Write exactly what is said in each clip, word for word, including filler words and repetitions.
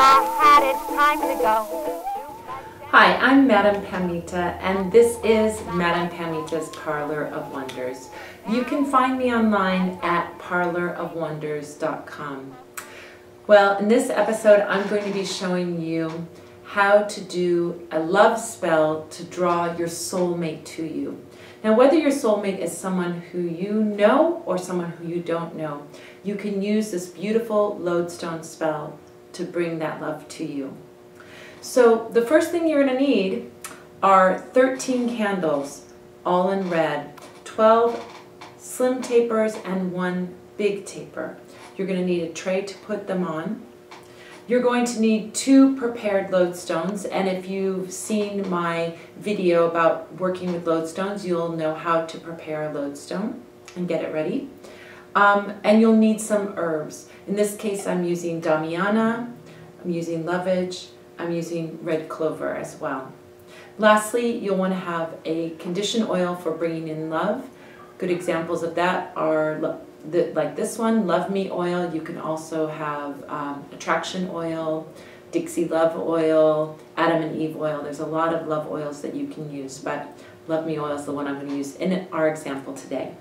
Hi, I'm Madame Pamita, and this is Madame Pamita's Parlour of Wonders. You can find me online at Parlour of Wonders dot com. Well, in this episode, I'm going to be showing you how to do a love spell to draw your soulmate to you. Now, whether your soulmate is someone who you know or someone who you don't know, you can use this beautiful lodestone spell to bring that love to you. So the first thing you're going to need are thirteen candles, all in red, twelve slim tapers, and one big taper. You're going to need a tray to put them on. You're going to need two prepared lodestones, and if you've seen my video about working with lodestones, you'll know how to prepare a lodestone and get it ready. Um, and you'll need some herbs. In this case, I'm using Damiana, I'm using Lovage, I'm using Red Clover as well. Lastly, you'll want to have a condition oil for bringing in love. Good examples of that are The, like this one, Love Me Oil. You can also have um, Attraction Oil, Dixie Love Oil, Adam and Eve Oil. There's a lot of love oils that you can use, but Love Me Oil is the one I'm going to use in our example today.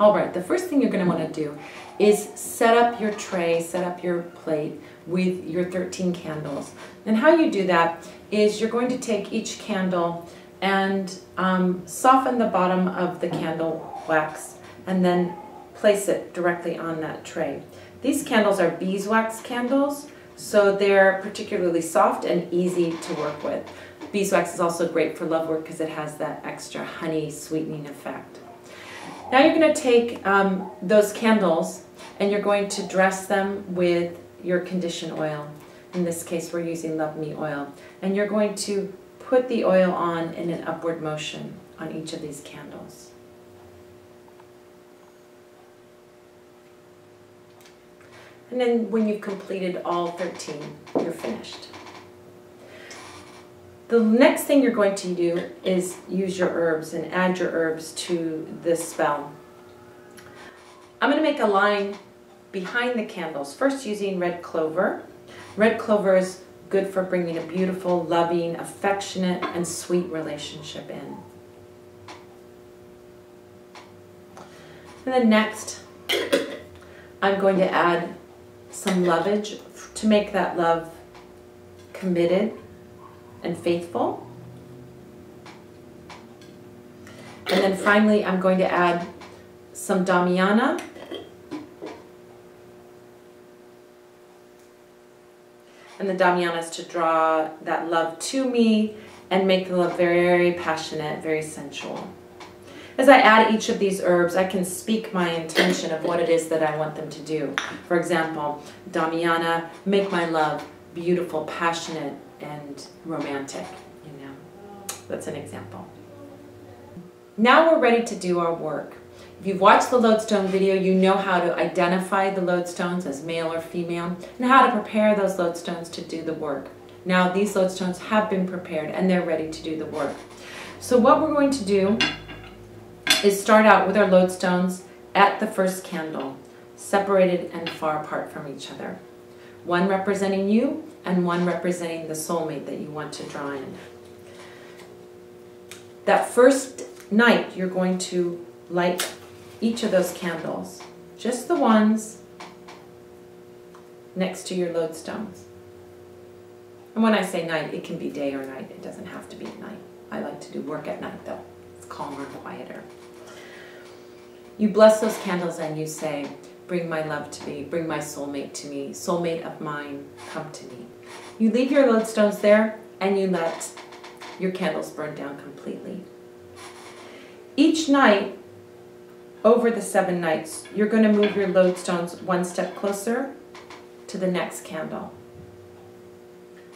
Alright, the first thing you're going to want to do is set up your tray, set up your plate with your thirteen candles. And how you do that is you're going to take each candle and um, soften the bottom of the candle wax, and then place it directly on that tray. These candles are beeswax candles, so they're particularly soft and easy to work with. Beeswax is also great for love work because it has that extra honey sweetening effect. Now you're going to take um, those candles and you're going to dress them with your condition oil. In this case, we're using Love Me Oil. And you're going to put the oil on in an upward motion on each of these candles. And then when you've completed all thirteen, you're finished. The next thing you're going to do is use your herbs and add your herbs to this spell. I'm going to make a line behind the candles, first using Red Clover. Red Clover is good for bringing a beautiful, loving, affectionate, and sweet relationship in. And then next, I'm going to add some lovage to make that love committed and faithful. And then finally, I'm going to add some Damiana. And the Damiana is to draw that love to me and make the love very passionate, very sensual. As I add each of these herbs, I can speak my intention of what it is that I want them to do. For example, Damiana, make my love beautiful, passionate, and romantic. You know, that's an example. Now we're ready to do our work. If you've watched the lodestone video, you know how to identify the lodestones as male or female, and how to prepare those lodestones to do the work. Now these lodestones have been prepared, and they're ready to do the work. So what we're going to do is start out with our lodestones at the first candle, separated and far apart from each other. One representing you and one representing the soulmate that you want to draw in. That first night, you're going to light each of those candles, just the ones next to your lodestones. And when I say night, it can be day or night. It doesn't have to be at night. I like to do work at night, though. It's calmer, quieter. You bless those candles and you say, bring my love to me, bring my soulmate to me, soulmate of mine, come to me. You leave your lodestones there and you let your candles burn down completely. Each night, over the seven nights, you're going to move your lodestones one step closer to the next candle.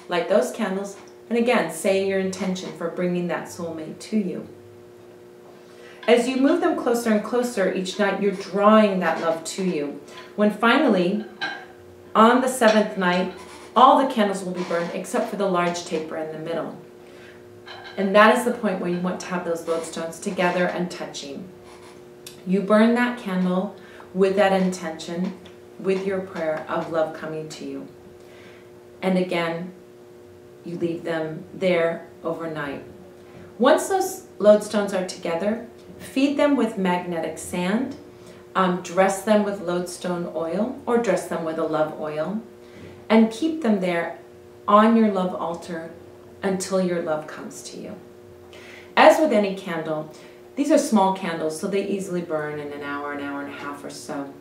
Light those candles and again, say your intention for bringing that soulmate to you. As you move them closer and closer each night, you're drawing that love to you. When finally, on the seventh night, all the candles will be burned except for the large taper in the middle. And that is the point where you want to have those lodestones together and touching. You burn that candle with that intention, with your prayer of love coming to you. and again you leave them there overnight. Once those lodestones are together, feed them with magnetic sand, um, dress them with lodestone oil or dress them with a love oil, and keep them there on your love altar until your love comes to you. As with any candle, these are small candles, so they easily burn in an hour, an hour and a half or so.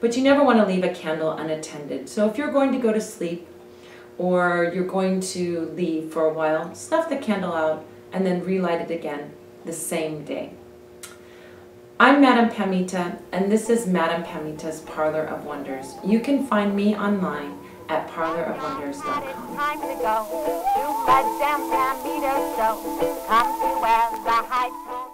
But you never want to leave a candle unattended. So if you're going to go to sleep or you're going to leave for a while, snuff the candle out and then relight it again the same day. I'm Madame Pamita, and this is Madame Pamita's Parlour of Wonders. You can find me online at Parlour of Wonders dot com. It's time to go to Madame Pamita's show. Come to where the high